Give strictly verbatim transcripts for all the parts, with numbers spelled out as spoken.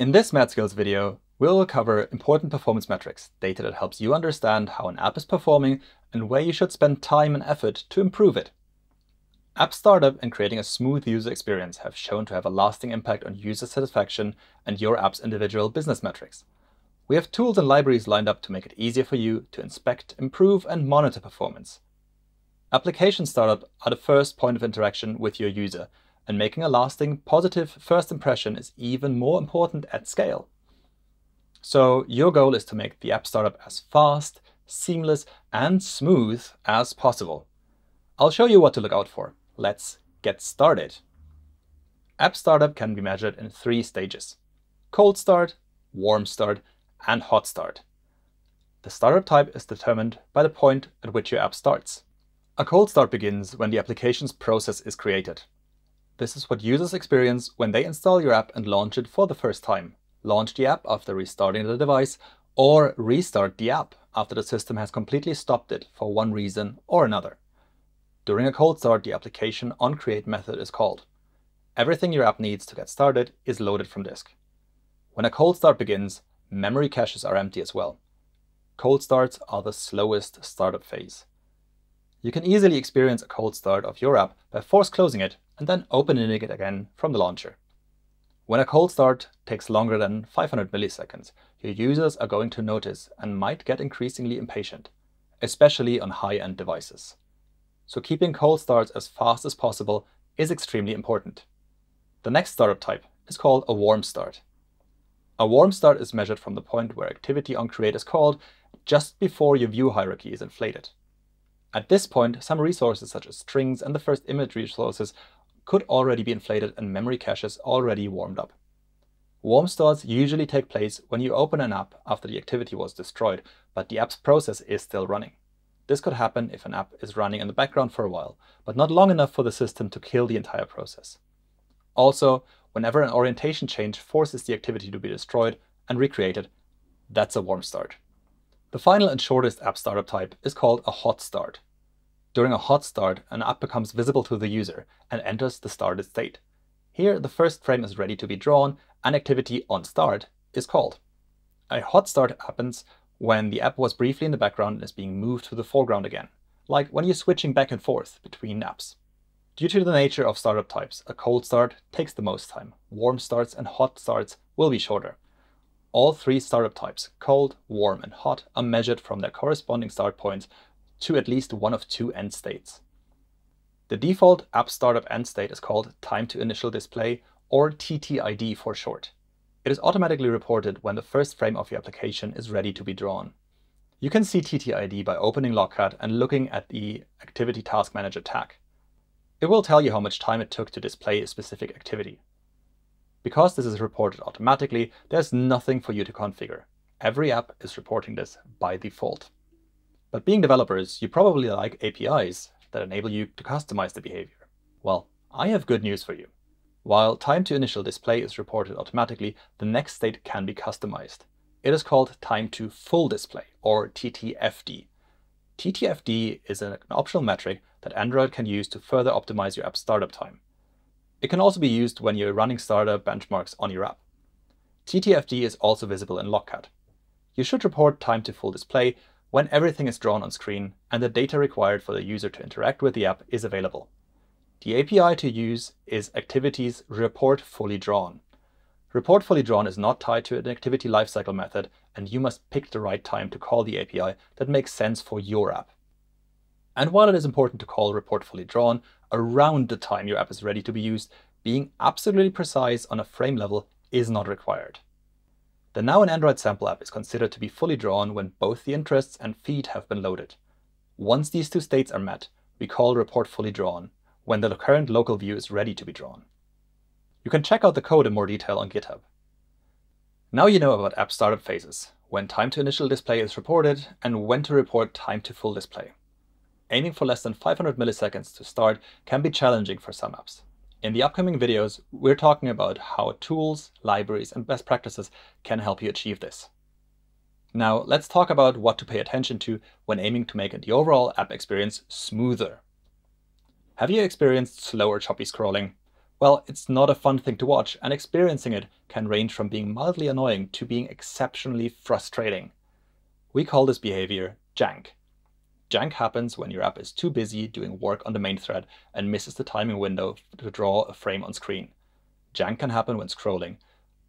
In this MAD Skills video, we'll cover important performance metrics, data that helps you understand how an app is performing and where you should spend time and effort to improve it. App startup and creating a smooth user experience have shown to have a lasting impact on user satisfaction and your app's individual business metrics. We have tools and libraries lined up to make it easier for you to inspect, improve, and monitor performance. Application startup are the first point of interaction with your user, and making a lasting, positive first impression is even more important at scale. So your goal is to make the app startup as fast, seamless, and smooth as possible. I'll show you what to look out for. Let's get started. App startup can be measured in three stages: cold start, warm start, and hot start. The startup type is determined by the point at which your app starts. A cold start begins when the application's process is created. This is what users experience when they install your app and launch it for the first time, launch the app after restarting the device, or restart the app after the system has completely stopped it for one reason or another. During a cold start, the application onCreate method is called. Everything your app needs to get started is loaded from disk. When a cold start begins, memory caches are empty as well. Cold starts are the slowest startup phase. You can easily experience a cold start of your app by force closing it and then opening it again from the launcher. When a cold start takes longer than five hundred milliseconds, your users are going to notice and might get increasingly impatient, especially on high-end devices. So keeping cold starts as fast as possible is extremely important. The next startup type is called a warm start. A warm start is measured from the point where activity on create is called just before your view hierarchy is inflated. At this point, some resources such as strings and the first image resources could already be inflated and memory caches already warmed up. Warm starts usually take place when you open an app after the activity was destroyed, but the app's process is still running. This could happen if an app is running in the background for a while, but not long enough for the system to kill the entire process. Also, whenever an orientation change forces the activity to be destroyed and recreated, that's a warm start. The final and shortest app startup type is called a hot start. During a hot start, an app becomes visible to the user and enters the started state. Here, the first frame is ready to be drawn and activity on start is called. A hot start happens when the app was briefly in the background and is being moved to the foreground again, like when you're switching back and forth between apps. Due to the nature of startup types, a cold start takes the most time. Warm starts and hot starts will be shorter. All three startup types, cold, warm, and hot, are measured from their corresponding start points to at least one of two end states. The default app startup end state is called time to initial display, or T T I D for short. It is automatically reported when the first frame of your application is ready to be drawn. You can see T T I D by opening LogCAD and looking at the Activity Task Manager tag. It will tell you how much time it took to display a specific activity. Because this is reported automatically, there's nothing for you to configure. Every app is reporting this by default. But being developers, you probably like A P Is that enable you to customize the behavior. Well, I have good news for you. While time to initial display is reported automatically, the next state can be customized. It is called time to full display, or T T F D. T T F D is an optional metric that Android can use to further optimize your app's startup time. It can also be used when you're running startup benchmarks on your app. T T F D is also visible in LogCAD. You should report time to full display when everything is drawn on screen and the data required for the user to interact with the app is available. The A P I to use is Activities.reportFullyDrawn. ReportFullyDrawn is not tied to an activity lifecycle method, and you must pick the right time to call the A P I that makes sense for your app. And while it is important to call ReportFullyDrawn around the time your app is ready to be used, being absolutely precise on a frame level is not required. The Now in Android sample app is considered to be fully drawn when both the interests and feed have been loaded. Once these two states are met, we call ReportFullyDrawn when the current local view is ready to be drawn. You can check out the code in more detail on GitHub. Now you know about app startup phases, when time to initial display is reported, and when to report time to full display. Aiming for less than five hundred milliseconds to start can be challenging for some apps. In the upcoming videos, we're talking about how tools, libraries, and best practices can help you achieve this. Now let's talk about what to pay attention to when aiming to make the overall app experience smoother. Have you experienced slower choppy scrolling, well, it's not a fun thing to watch, and experiencing it can range from being mildly annoying to being exceptionally frustrating. We call this behavior jank. Jank happens when your app is too busy doing work on the main thread and misses the timing window to draw a frame on screen. Jank can happen when scrolling,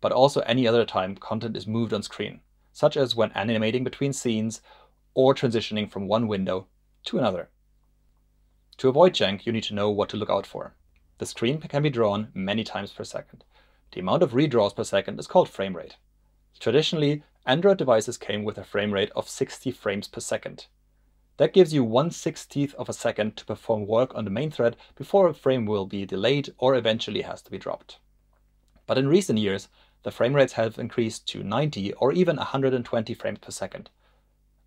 but also any other time content is moved on screen, such as when animating between scenes or transitioning from one window to another. To avoid jank, you need to know what to look out for. The screen can be drawn many times per second. The amount of redraws per second is called frame rate. Traditionally, Android devices came with a frame rate of sixty frames per second. That gives you one sixtieth of a second to perform work on the main thread before a frame will be delayed or eventually has to be dropped. But in recent years, the frame rates have increased to ninety or even one hundred twenty frames per second.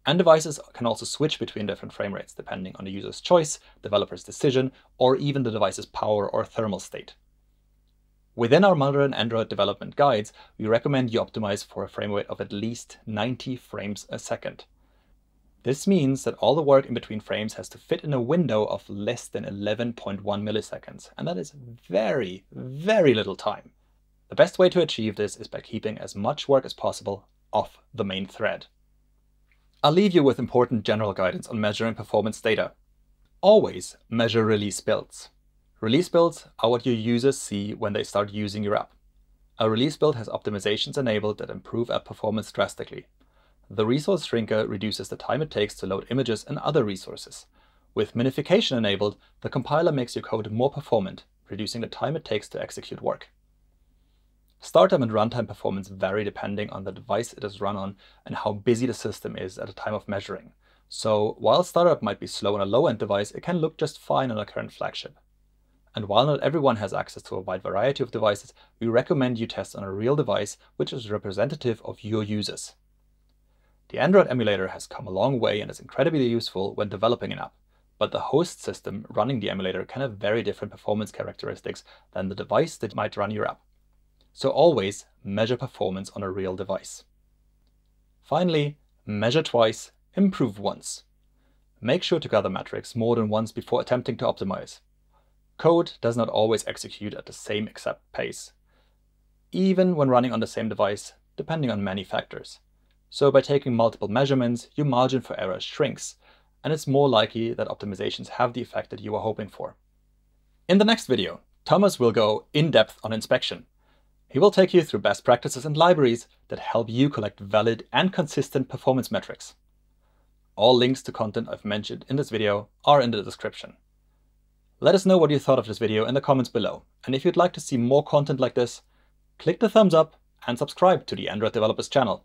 And devices can also switch between different frame rates depending on the user's choice, developer's decision, or even the device's power or thermal state. Within our modern Android development guides, we recommend you optimize for a frame rate of at least ninety frames a second. This means that all the work in between frames has to fit in a window of less than eleven point one milliseconds, and that is very, very little time. The best way to achieve this is by keeping as much work as possible off the main thread. I'll leave you with important general guidance on measuring performance data. Always measure release builds. Release builds are what your users see when they start using your app. A release build has optimizations enabled that improve app performance drastically. The resource shrinker reduces the time it takes to load images and other resources. With minification enabled, the compiler makes your code more performant, reducing the time it takes to execute work. Startup and runtime performance vary depending on the device it is run on and how busy the system is at the time of measuring. So while startup might be slow on a low-end device, it can look just fine on a current flagship. And while not everyone has access to a wide variety of devices, we recommend you test on a real device which is representative of your users. The Android emulator has come a long way and is incredibly useful when developing an app, but the host system running the emulator can have very different performance characteristics than the device that might run your app. So always measure performance on a real device. Finally, measure twice, improve once. Make sure to gather metrics more than once before attempting to optimize. Code does not always execute at the same exact pace, even when running on the same device, depending on many factors. So by taking multiple measurements, your margin for error shrinks, and it's more likely that optimizations have the effect that you are hoping for. In the next video, Thomas will go in depth on inspection. He will take you through best practices and libraries that help you collect valid and consistent performance metrics. All links to content I've mentioned in this video are in the description. Let us know what you thought of this video in the comments below, and if you'd like to see more content like this, click the thumbs up and subscribe to the Android Developers channel.